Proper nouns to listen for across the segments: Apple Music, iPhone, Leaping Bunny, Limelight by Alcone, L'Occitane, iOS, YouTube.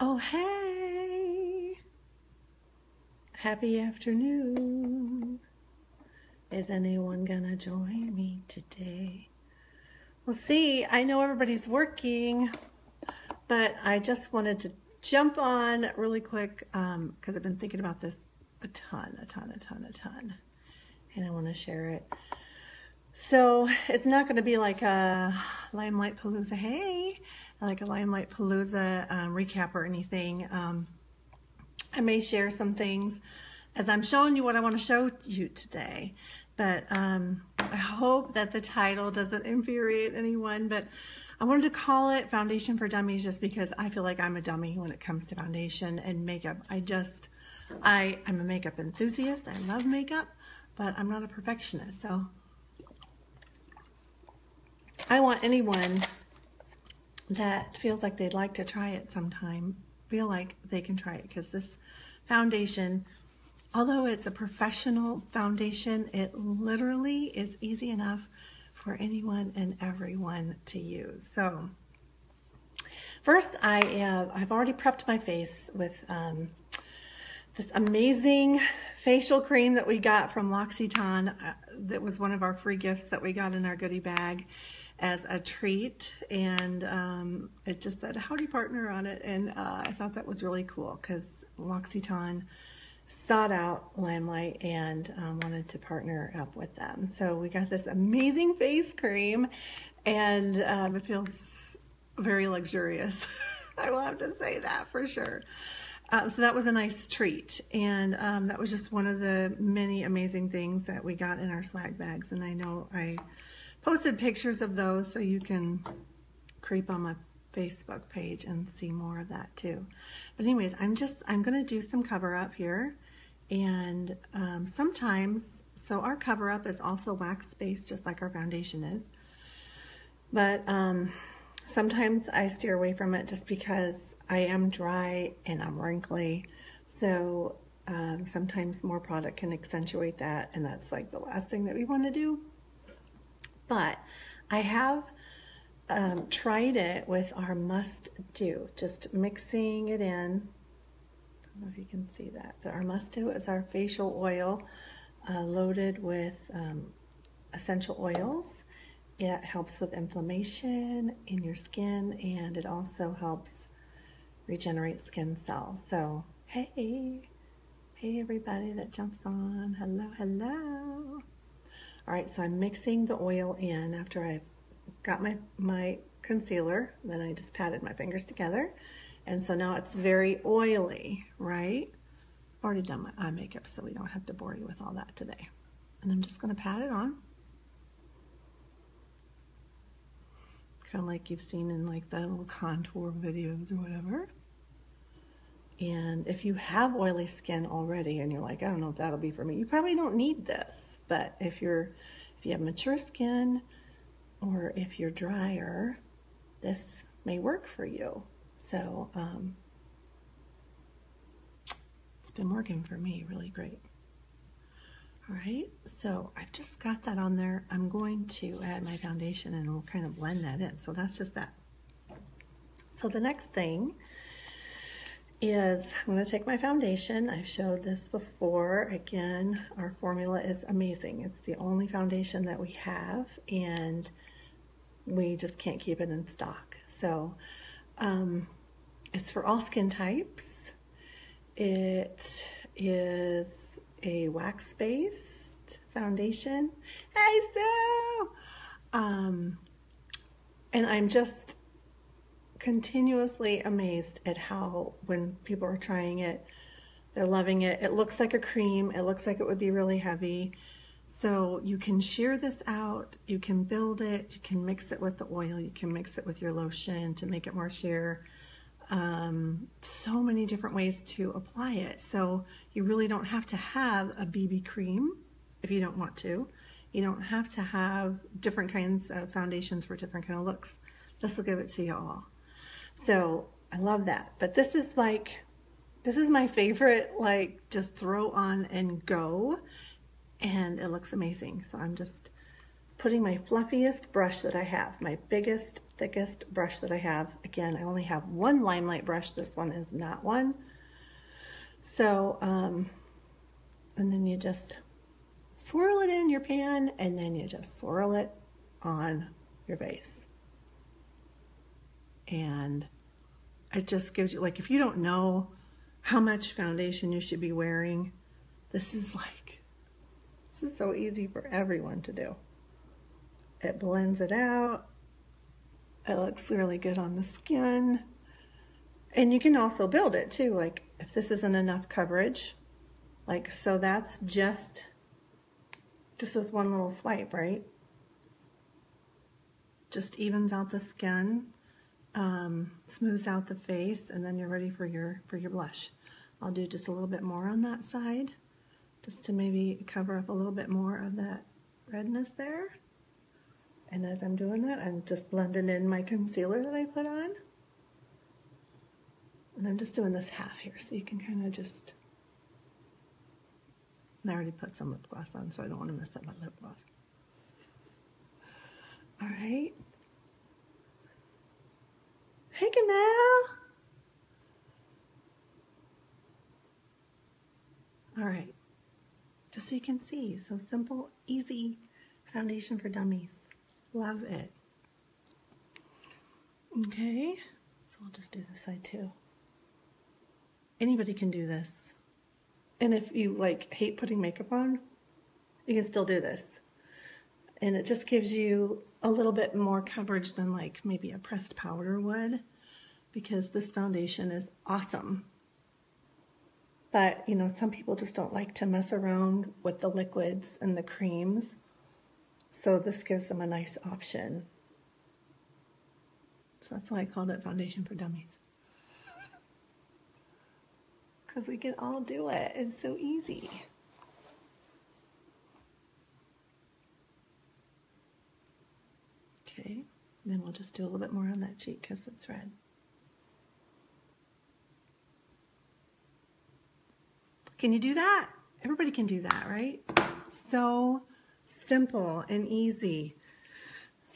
Oh, hey! Happy afternoon. Is anyone gonna join me today? Well, see, I know everybody's working, but I just wanted to jump on really quick because I've been thinking about this a ton, and I want to share it. So it's not going to be like a Limelight Palooza, hey, like a Limelight Palooza recap or anything. I may share some things as I'm showing you what I want to show you today, but I hope that the title doesn't infuriate anyone. But I wanted to call it Foundation for Dummies just because I feel like I'm a dummy when it comes to foundation and makeup. I'm a makeup enthusiast. I love makeup, but I'm not a perfectionist. So I want anyone that feels like they'd like to try it sometime, feel like they can try it, because this foundation, although it's a professional foundation, it literally is easy enough for anyone and everyone to use. So first, I've already prepped my face with this amazing facial cream that we got from L'Occitane. That was one of our free gifts that we got in our goodie bag as a treat, and it just said "Howdy Partner" on it, and I thought that was really cool because L'Occitane sought out Limelight and wanted to partner up with them. So we got this amazing face cream, and it feels very luxurious. I will have to say that for sure. So that was a nice treat, and that was just one of the many amazing things that we got in our swag bags, and I know I posted pictures of those, so you can creep on my Facebook page and see more of that too. But anyways, I'm gonna do some cover up here, and sometimes, so our cover up is also wax based just like our foundation is, but sometimes I steer away from it just because I am dry and I'm wrinkly, so sometimes more product can accentuate that, and that's like the last thing that we want to do. But I have tried it with our must do, just mixing it in. I don't know if you can see that, but our must do is our facial oil loaded with essential oils. It helps with inflammation in your skin, and it also helps regenerate skin cells. So hey everybody that jumps on, hello. All right, so I'm mixing the oil in after I got my concealer, then I just patted my fingers together, and so now it's very oily, right? I've already done my eye makeup, so we don't have to bore you with all that today. And I'm just gonna pat it on, kind of like you've seen in like the little contour videos or whatever. And if you have oily skin already and you're like, I don't know if that'll be for me, you probably don't need this. But if you have mature skin, or if you're drier, this may work for you. So it's been working for me really great. All right, so I've just got that on there. I'm going to add my foundation and we'll kind of blend that in. So that's just that. So the next thing is I'm going to take my foundation. I've showed this before. Again, our formula is amazing. It's the only foundation that we have, and we just can't keep it in stock. So it's for all skin types. It is a wax-based foundation. Hey, Sue! And I'm just continuously amazed at how when people are trying it, they're loving it. It looks like a cream. It looks like it would be really heavy. So you can sheer this out. You can build it. You can mix it with the oil. You can mix it with your lotion to make it more sheer. So many different ways to apply it. So you really don't have to have a BB cream if you don't want to. You don't have to have different kinds of foundations for different kind of looks. This will give it to you all. So I love that. But this is my favorite, like just throw on and go, and it looks amazing. So I'm just putting my fluffiest brush that I have, my biggest, thickest brush that I have. Again, I only have one Limelight brush. This one is not one. So, and then you just swirl it in your pan, and then you just swirl it on your vase. And it just gives you, like, if you don't know how much foundation you should be wearing, this is like, this is so easy for everyone to do. It blends it out. It looks really good on the skin. And you can also build it too, like if this isn't enough coverage, like, so that's just with one little swipe, right? Just evens out the skin, smooths out the face, and then you're ready for your blush. I'll do just a little bit more on that side, just to maybe cover up a little bit more of that redness there. And as I'm doing that, I'm just blending in my concealer that I put on. And I'm just doing this half here, so you can kind of just, and I already put some lip gloss on, so I don't want to mess up my lip gloss. All right. Hey, Camille. All right, just so you can see, so simple, easy foundation for dummies. Love it. Okay, so we'll just do this side too. Anybody can do this. And if you like hate putting makeup on, you can still do this. And it just gives you a little bit more coverage than like maybe a pressed powder would, because this foundation is awesome. But, you know, some people just don't like to mess around with the liquids and the creams. So this gives them a nice option. So that's why I called it Foundation for Dummies. Because we can all do it. It's so easy. Okay, and then we'll just do a little bit more on that cheek because it's red. Can you do that? Everybody can do that, right? So simple and easy.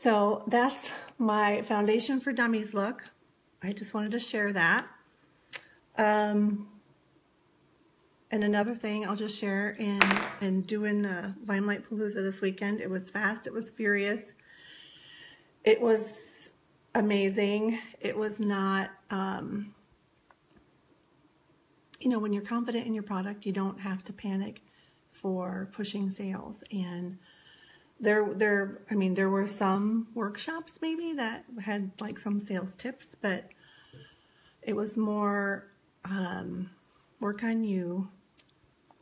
So that's my Foundation for Dummies look. I just wanted to share that. And another thing I'll just share in doing Limelight Palooza this weekend, it was fast, it was furious, it was amazing. It was not, you know, when you're confident in your product, you don't have to panic for pushing sales. And I mean, there were some workshops maybe that had like some sales tips, but it was more work on you,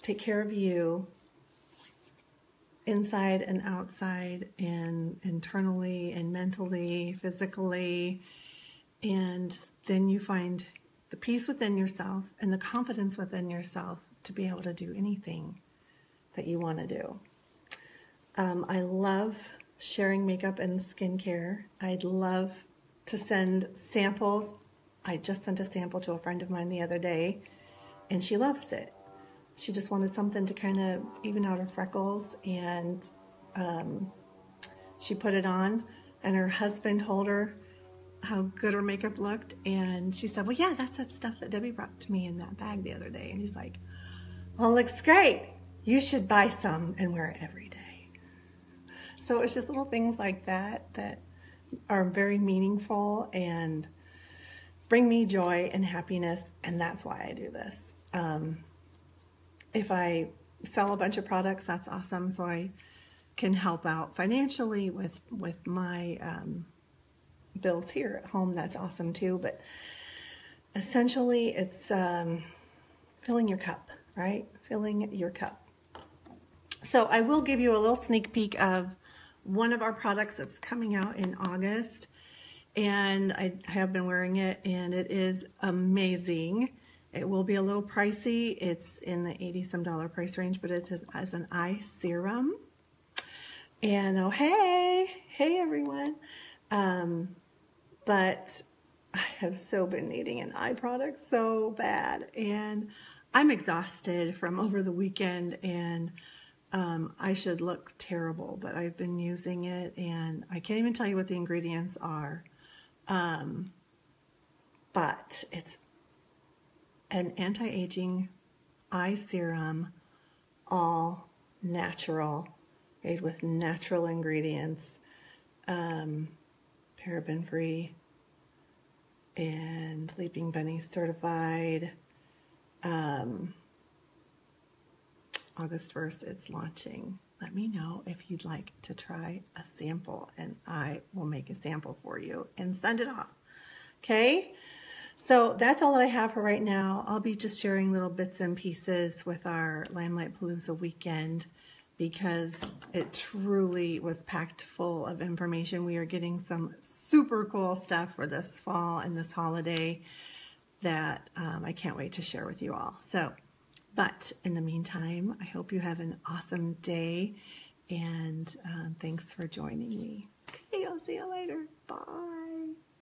take care of you, inside and outside and internally and mentally, physically, and then you find the peace within yourself and the confidence within yourself to be able to do anything that you want to do. I love sharing makeup and skincare. I'd love to send samples. I just sent a sample to a friend of mine the other day, and she loves it. She just wanted something to kind of even out her freckles, and she put it on, and her husband told her how good her makeup looked, and she said, well, yeah, that's that stuff that Debbie brought to me in that bag the other day. And he's like, well, it looks great. You should buy some and wear it every day. So it's just little things like that that are very meaningful and bring me joy and happiness, and that's why I do this. If I sell a bunch of products, that's awesome, so I can help out financially with my bills here at home. That's awesome too, but essentially it's filling your cup, right? Filling your cup. So I will give you a little sneak peek of one of our products that's coming out in August, and I have been wearing it, and it is amazing. It will be a little pricey. It's in the $80-some price range, but it's as an eye serum. And oh, hey, hey everyone. But I have so been needing an eye product so bad, and I'm exhausted from over the weekend and I should look terrible, but I've been using it, and I can't even tell you what the ingredients are. But it's an anti-aging eye serum, all natural, made with natural ingredients, paraben-free, and Leaping Bunny certified. August 1st, it's launching. Let me know if you'd like to try a sample, and I will make a sample for you and send it off. Okay? So that's all that I have for right now. I'll be just sharing little bits and pieces with our Limelight Palooza weekend, because it truly was packed full of information. We are getting some super cool stuff for this fall and this holiday that I can't wait to share with you all. So, but in the meantime, I hope you have an awesome day, and thanks for joining me. Okay, I'll see you later. Bye.